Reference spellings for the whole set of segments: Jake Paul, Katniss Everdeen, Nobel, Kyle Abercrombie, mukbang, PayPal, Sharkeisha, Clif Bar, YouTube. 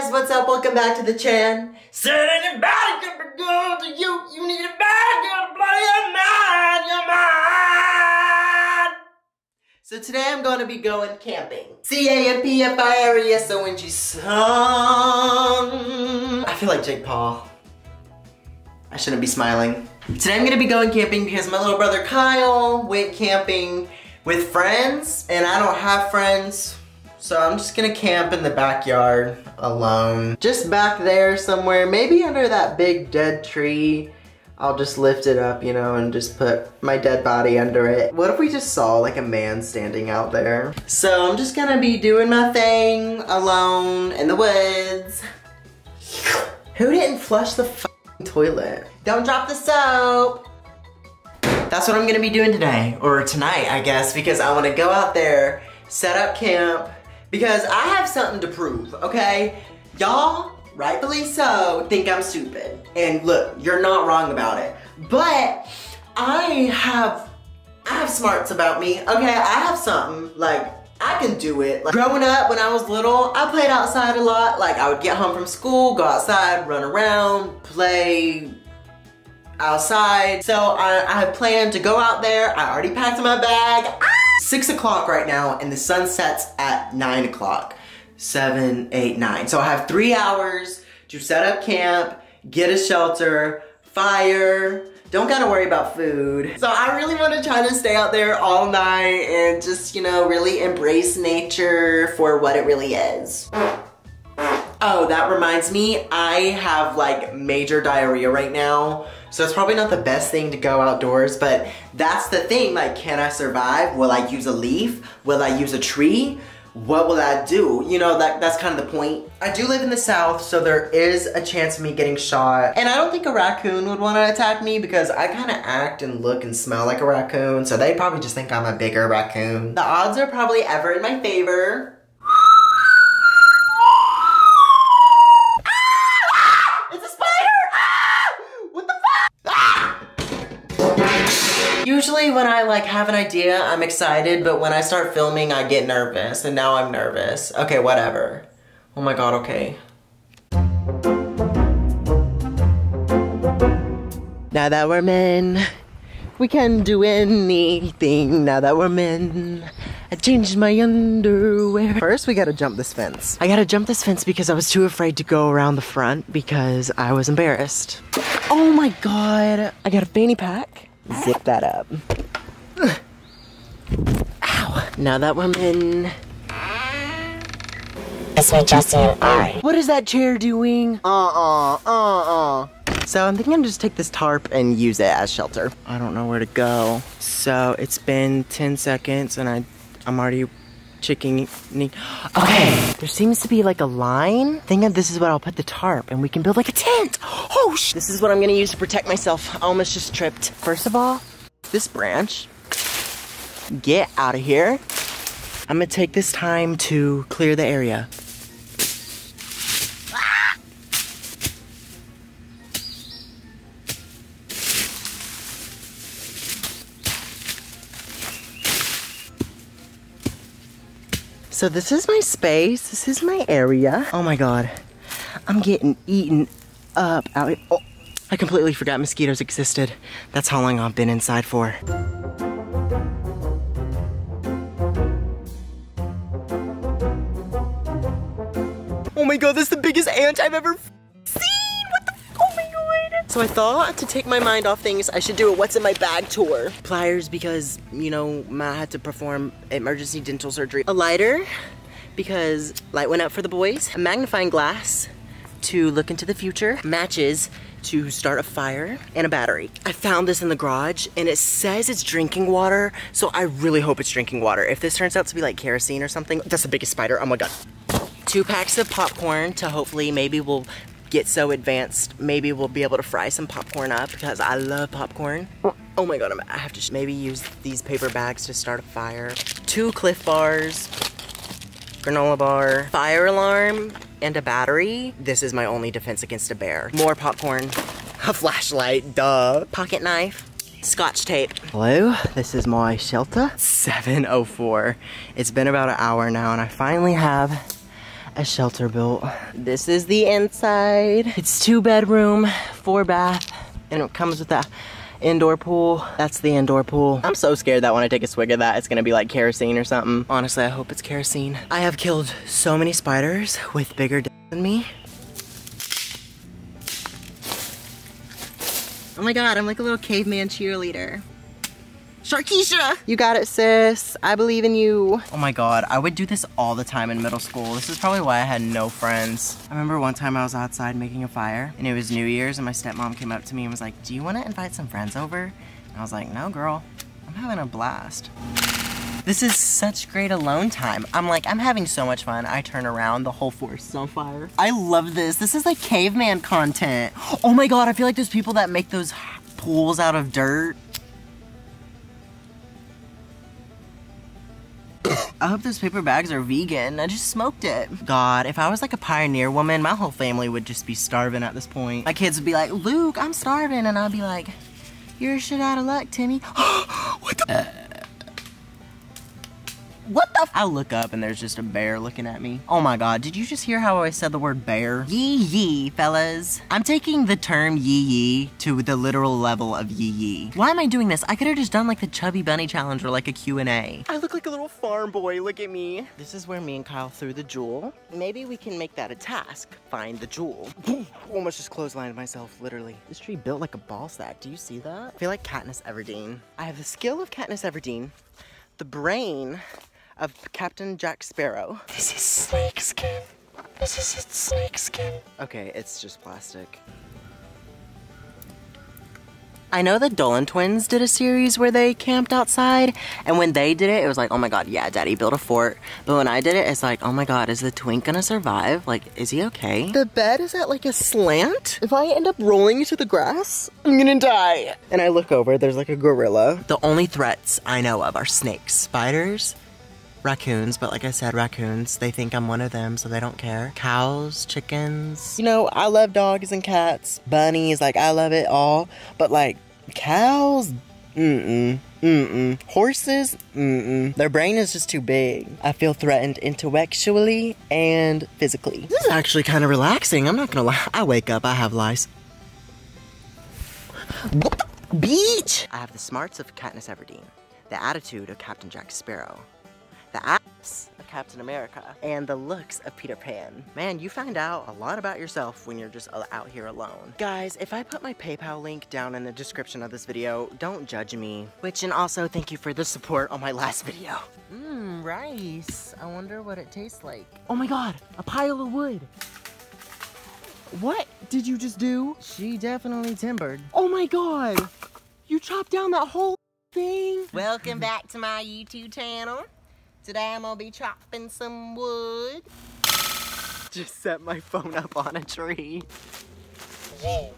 guys, what's up? Welcome back to the channel. Said anybody can be good to you. You need a bad girl to blow your mind, So today I'm going to be going camping. C-A-M-P-F-I-R-E-S-O-N-G song. I feel like Jake Paul. I shouldn't be smiling. Today I'm going to be going camping because my little brother Kyle went camping with friends and I don't have friends. So I'm just gonna camp in the backyard alone. Just back there somewhere, maybe under that big dead tree. I'll just lift it up, you know, and just put my dead body under it. What if we just saw like a man standing out there? So I'm just gonna be doing my thing alone in the woods. Who didn't flush the f***ing toilet? Don't drop the soap. That's what I'm gonna be doing today, or tonight, I guess, because I wanna go out there, set up camp, because I have something to prove, okay? Y'all, rightfully so, think I'm stupid. And look, you're not wrong about it. But I have smarts about me, okay? I have something, like, I can do it. Like, growing up, when I was little, I played outside a lot. Like, I would get home from school, go outside, run around, play outside. So I had planned to go out there. I already packed my bag. 6 o'clock right now, and the sun sets at 9 o'clock. 7, 8, 9. So I have 3 hours to set up camp, get a shelter, fire. Don't gotta worry about food. So I really wanna try to stay out there all night and just, you know, really embrace nature for what it really is. Oh, that reminds me, I have like major diarrhea right now. So it's probably not the best thing to go outdoors, but that's the thing, like, can I survive? Will I use a leaf? Will I use a tree? What will I do? You know, that's kind of the point. I do live in the South, so there is a chance of me getting shot. And I don't think a raccoon would want to attack me because I kind of act and look and smell like a raccoon, so they probably just think I'm a bigger raccoon. The odds are probably ever in my favor. Usually when I like have an idea, I'm excited, but when I start filming, I get nervous, and now I'm nervous. Okay, whatever. Oh my God, okay. Now that we're men, we can do anything. Now that we're men, I changed my underwear. First, we gotta jump this fence. I gotta jump this fence because I was too afraid to go around the front because I was embarrassed. Oh my God, I got a fanny pack. Zip that up. Ow. Now that we're in. It's me, Justin. Alright. What is that chair doing? So I'm thinking I'm just take this tarp and use it as shelter. I don't know where to go. So it's been 10 seconds and I'm already chickening. Okay. There seems to be like a line. I think this is what I'll put the tarp and we can build like a tent. Oh, this is what I'm gonna use to protect myself. I almost just tripped. First of all, this branch. Get out of here. I'm gonna take this time to clear the area. Ah! So this is my space, this is my area. Oh my God, I'm getting eaten up out here. Oh, I completely forgot mosquitoes existed. That's how long I've been inside for. Oh my God, that's the biggest ant I've ever seen. What the f, oh my God. So I thought to take my mind off things, I should do a what's in my bag tour. Pliers because, you know, Ma had to perform emergency dental surgery. A lighter because light went out for the boys. A magnifying glass to look into the future. Matches to start a fire and a battery. I found this in the garage and it says it's drinking water. So I really hope it's drinking water. If this turns out to be like kerosene or something, that's the biggest spider, oh my God. 2 packs of popcorn to hopefully maybe we'll get so advanced, maybe we'll be able to fry some popcorn up because I love popcorn. Oh my God, I have to maybe use these paper bags to start a fire. 2 Clif Bars, granola bar, fire alarm, and a battery. This is my only defense against a bear. More popcorn, a flashlight, duh. Pocket knife. Scotch tape. Hello, this is my shelter. 7:04. It's been about an hour now and I finally have a shelter built. This is the inside. It's 2 bedroom, 4 bath, and it comes with a indoor pool. That's the indoor pool. I'm so scared that when I take a swig of that, it's gonna be like kerosene or something. Honestly, I hope it's kerosene. I have killed so many spiders with bigger dicks than me. Oh my God, I'm like a little caveman cheerleader. Sharkeisha! You got it, sis. I believe in you. Oh my God, I would do this all the time in middle school. This is probably why I had no friends. I remember one time I was outside making a fire and it was New Year's and my stepmom came up to me and was like, do you want to invite some friends over? And I was like, no girl, I'm having a blast. This is such great alone time. I'm like, I'm having so much fun. I turn around, the whole forest is on fire. I love this. This is like caveman content. Oh my God, I feel like there's people that make those pools out of dirt. I hope those paper bags are vegan. I just smoked it. God, if I was like a pioneer woman, my whole family would just be starving at this point. My kids would be like, Luke, I'm starving. And I'd be like, you're shit out of luck, Timmy. What the? What the? I look up and there's just a bear looking at me. Oh my God, did you just hear how I said the word bear? Yee yee, fellas. I'm taking the term yee yee to the literal level of yee yee. Why am I doing this? I could have just done like the Chubby Bunny Challenge or like a Q&A. I look like a little farm boy, look at me. This is where me and Kyle threw the jewel. Maybe we can make that a task, find the jewel. Almost just clotheslined myself, literally. This tree built like a ball sack, do you see that? I feel like Katniss Everdeen. I have the skill of Katniss Everdeen, the brain of Captain Jack Sparrow. This is snake skin. This is its snake skin. Okay, it's just plastic. I know the Dolan twins did a series where they camped outside, and when they did it, it was like, oh my God, yeah, daddy built a fort. But when I did it, it's like, oh my God, is the twink gonna survive? Like, is he okay? The bed is at like a slant. If I end up rolling into the grass, I'm gonna die. And I look over, there's like a gorilla. The only threats I know of are snakes, spiders, raccoons, but like I said, raccoons, they think I'm one of them, so they don't care. Cows, chickens. You know, I love dogs and cats, bunnies, like I love it all, but like cows, mm-mm, mm-mm. Horses, mm-mm. Their brain is just too big. I feel threatened intellectually and physically. This is actually kind of relaxing, I'm not gonna lie. I wake up, I have lice. Beach! I have the smarts of Katniss Everdeen, the attitude of Captain Jack Sparrow, the ass of Captain America, and the looks of Peter Pan. Man, you find out a lot about yourself when you're just out here alone. Guys, if I put my PayPal link down in the description of this video, don't judge me. Which, and also thank you for the support on my last video. Mmm, rice. I wonder what it tastes like. Oh my God, a pile of wood. What did you just do? She definitely timbered. Oh my God, you chopped down that whole thing. Welcome back to my YouTube channel. Today I'm gonna be chopping some wood. Just set my phone up on a tree. Whoa.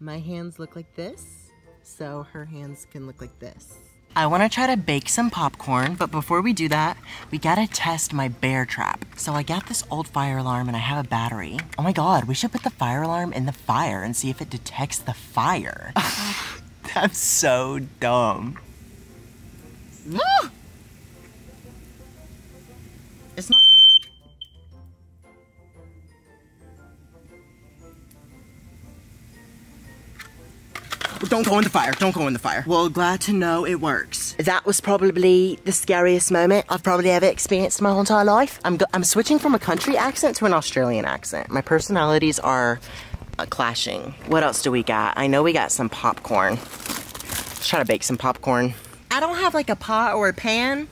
My hands look like this, so her hands can look like this. I wanna try to bake some popcorn, but before we do that, we gotta test my bear trap. So I got this old fire alarm and I have a battery. Oh my God, we should put the fire alarm in the fire and see if it detects the fire. I'm so dumb. Ah! It's not. Don't go in the fire, don't go in the fire. Well, glad to know it works. That was probably the scariest moment I've probably ever experienced in my whole entire life. I'm switching from a country accent to an Australian accent. My personalities are clashing. What else do we got? I know we got some popcorn. Let's try to bake some popcorn. I don't have like a pot or a pan,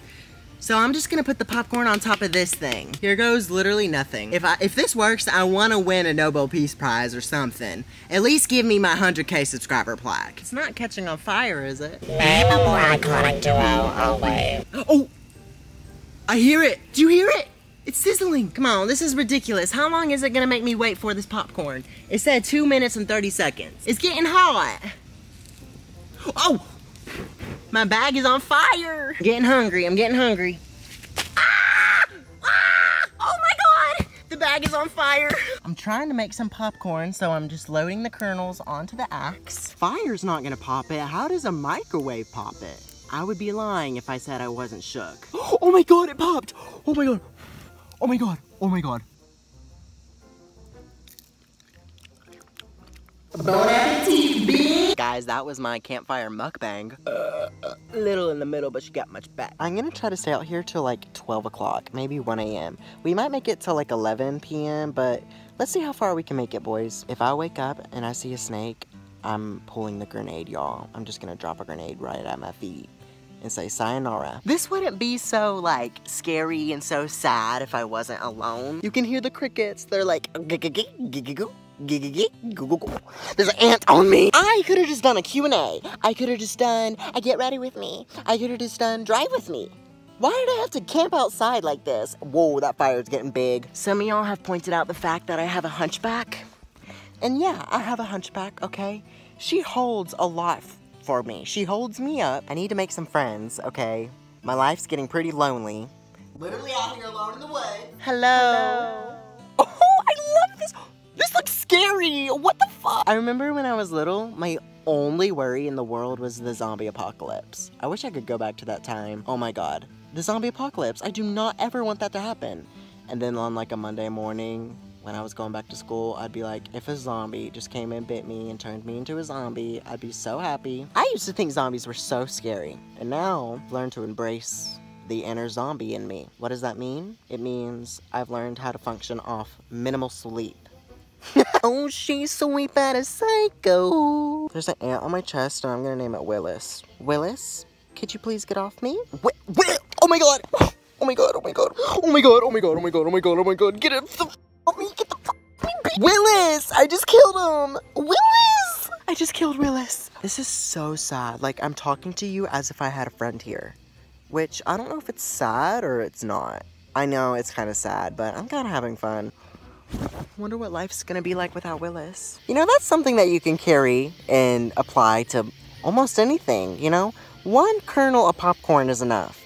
so I'm just gonna put the popcorn on top of this thing. Here goes literally nothing. If this works, I wanna win a Nobel Peace Prize or something. At least give me my 100K subscriber plaque. It's not catching on fire, is it? I'm a more iconic duo, always. Oh! I hear it! Do you hear it? It's sizzling. Come on, this is ridiculous. How long is it gonna make me wait for this popcorn? It said 2 minutes and 30 seconds. It's getting hot. Oh, my bag is on fire. Getting hungry, I'm getting hungry. Ah! Ah! Oh my God, the bag is on fire. I'm trying to make some popcorn, so I'm just loading the kernels onto the axe. Fire's not gonna pop it. How does a microwave pop it? I would be lying if I said I wasn't shook. Oh my god, it popped! Oh my god! Oh my god! Oh my god! Bon appetit, B! Guys, that was my campfire mukbang. Little in the middle, but she got much back. I'm gonna try to stay out here till like 12 o'clock, maybe 1 a.m. We might make it till like 11 p.m., but let's see how far we can make it, boys. If I wake up and I see a snake, I'm pulling the grenade, y'all. I'm just gonna drop a grenade right at my feet and say sayonara. This wouldn't be so like scary and so sad if I wasn't alone. You can hear the crickets. They're like gigigigigigoo. There's an ant on me. I could have just done a Q&A. I could have just done a get ready with me. I could have just done drive with me. Why did I have to camp outside like this? Whoa, that fire's getting big. Some of y'all have pointed out the fact that I have a hunchback. And yeah, I have a hunchback, okay? She holds a lot for me. She holds me up. I need to make some friends, okay? My life's getting pretty lonely. Literally out here alone in the woods. Hello. Oh, I love this. This looks scary. What the fuck? I remember when I was little, my only worry in the world was the zombie apocalypse. I wish I could go back to that time. Oh my god. The zombie apocalypse. I do not ever want that to happen. And then on like a Monday morning, when I was going back to school, I'd be like, if a zombie just came and bit me and turned me into a zombie, I'd be so happy. I used to think zombies were so scary, and now I've learned to embrace the inner zombie in me. What does that mean? It means I've learned how to function off minimal sleep. Oh, she's sweet but a psycho. There's an ant on my chest, and I'm gonna name it Willis. Willis, could you please get off me? Oh my god! Oh my god! Oh my god! Oh my god! Oh my god! Oh my god! Oh my god! Oh my god! Get it! Get the f***ing Willis! I just killed him! Willis! I just killed Willis. This is so sad. Like, I'm talking to you as if I had a friend here. Which, I don't know if it's sad or it's not. I know it's kind of sad, but I'm kind of having fun. Wonder what life's gonna be like without Willis. You know, that's something that you can carry and apply to almost anything, you know? One kernel of popcorn is enough.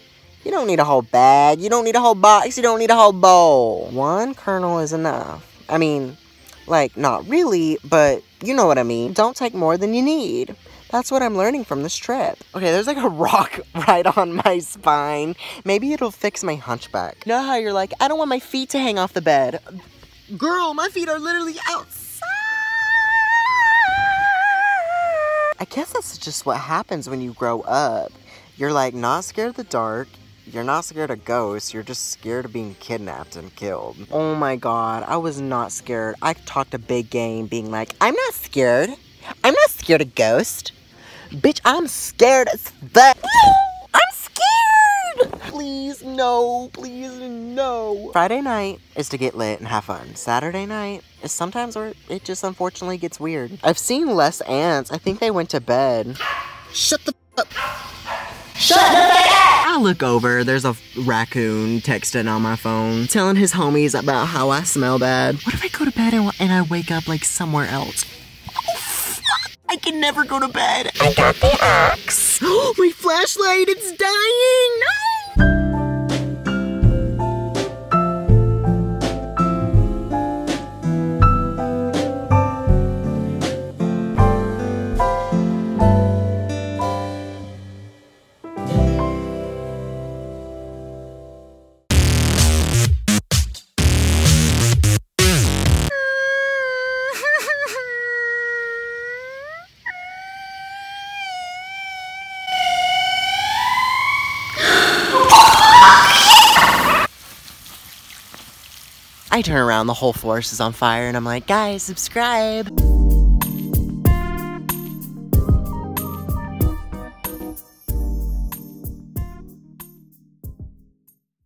You don't need a whole bag, you don't need a whole box, you don't need a whole bowl. One kernel is enough. I mean, like, not really, but you know what I mean. Don't take more than you need. That's what I'm learning from this trip. Okay, there's like a rock right on my spine. Maybe it'll fix my hunchback. You know how you're like, I don't want my feet to hang off the bed. Girl, my feet are literally outside. I guess that's just what happens when you grow up. You're like not scared of the dark. You're not scared of ghosts, you're just scared of being kidnapped and killed. Oh my god, I was not scared. I talked a big game being like, I'm not scared. I'm not scared of ghosts. Bitch, I'm scared as fuck. I'm scared! Please, no, please, no. Friday night is to get lit and have fun. Saturday night is sometimes where it just unfortunately gets weird. I've seen less ants. I think they went to bed. Shut the fuck up. Shut the fuck up. I look over, there's a raccoon texting on my phone, telling his homies about how I smell bad. What if I go to bed and I wake up like somewhere else? Oh, fuck! I can never go to bed. I got the axe. Oh, my flashlight, it's dying! No! I turn around, the whole forest is on fire, and I'm like, guys, subscribe!